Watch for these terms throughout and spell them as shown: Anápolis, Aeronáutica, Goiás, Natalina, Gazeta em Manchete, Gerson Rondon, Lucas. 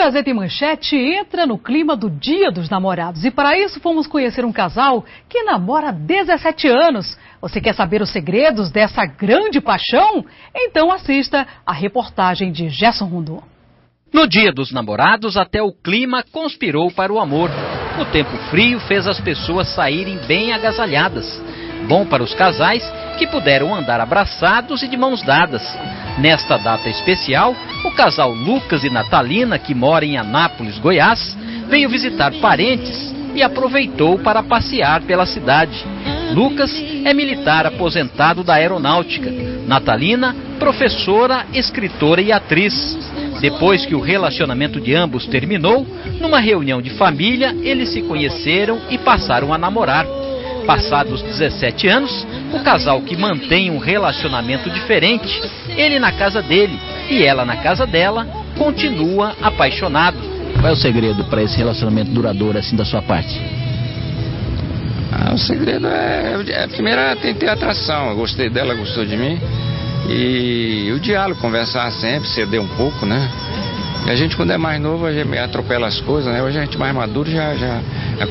Gazeta em Manchete entra no clima do Dia dos Namorados e para isso fomos conhecer um casal que namora há 17 anos. Você quer saber os segredos dessa grande paixão? Então assista a reportagem de Gerson Rondon. No Dia dos Namorados, até o clima conspirou para o amor. O tempo frio fez as pessoas saírem bem agasalhadas. Bom para os casais que puderam andar abraçados e de mãos dadas. Nesta data especial, o casal Lucas e Natalina, que mora em Anápolis, Goiás, veio visitar parentes e aproveitou para passear pela cidade. Lucas é militar aposentado da Aeronáutica. Natalina, professora, escritora e atriz. Depois que o relacionamento de ambos terminou, numa reunião de família, eles se conheceram e passaram a namorar. Passados 17 anos, o casal que mantém um relacionamento diferente, ele na casa dele e ela na casa dela, continua apaixonado. Qual é o segredo para esse relacionamento duradouro assim da sua parte? O segredo é primeiro tem que ter atração. Eu gostei dela, gostou de mim. E o diálogo, conversar sempre, ceder um pouco, né? E a gente, quando é mais novo, a gente atropela as coisas, né? Hoje a gente mais maduro já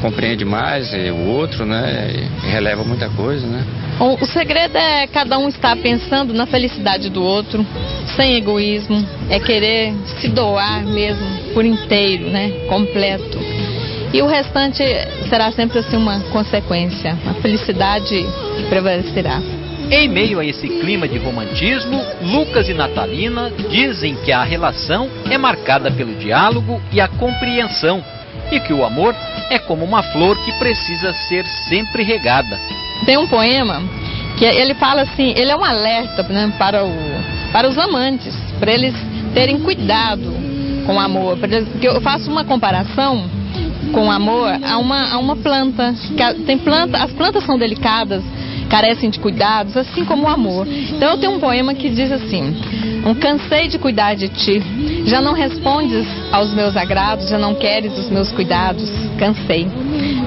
compreende mais o outro, né? E releva muita coisa, né? O segredo é cada um estar pensando na felicidade do outro, sem egoísmo, é querer se doar mesmo, por inteiro, né? Completo. E o restante será sempre assim uma consequência, a felicidade prevalecerá. Em meio a esse clima de romantismo, Lucas e Natalina dizem que a relação é marcada pelo diálogo e a compreensão e que o amor é como uma flor que precisa ser sempre regada. Tem um poema que ele fala assim, ele é um alerta, né, para os amantes, para eles terem cuidado com o amor. Porque eu faço uma comparação com o amor a uma planta. As plantas são delicadas, carecem de cuidados, assim como o amor. Então eu tenho um poema que diz assim: cansei de cuidar de ti, já não respondes aos meus agrados, já não queres os meus cuidados, cansei.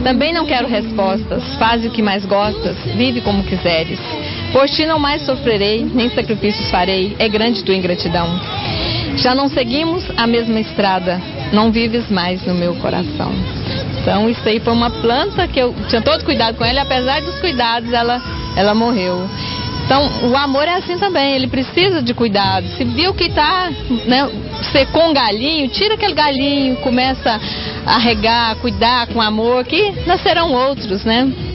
Também não quero respostas, faze o que mais gostas, vive como quiseres. Por ti não mais sofrerei, nem sacrifícios farei, é grande tua ingratidão. Já não seguimos a mesma estrada, não vives mais no meu coração. Então isso aí foi uma planta que eu tinha todo cuidado com ela, e apesar dos cuidados ela morreu. Então o amor é assim também, ele precisa de cuidado. Se viu que está, né, secou um galhinho, tira aquele galhinho, começa a regar, a cuidar com amor, que nascerão outros, né?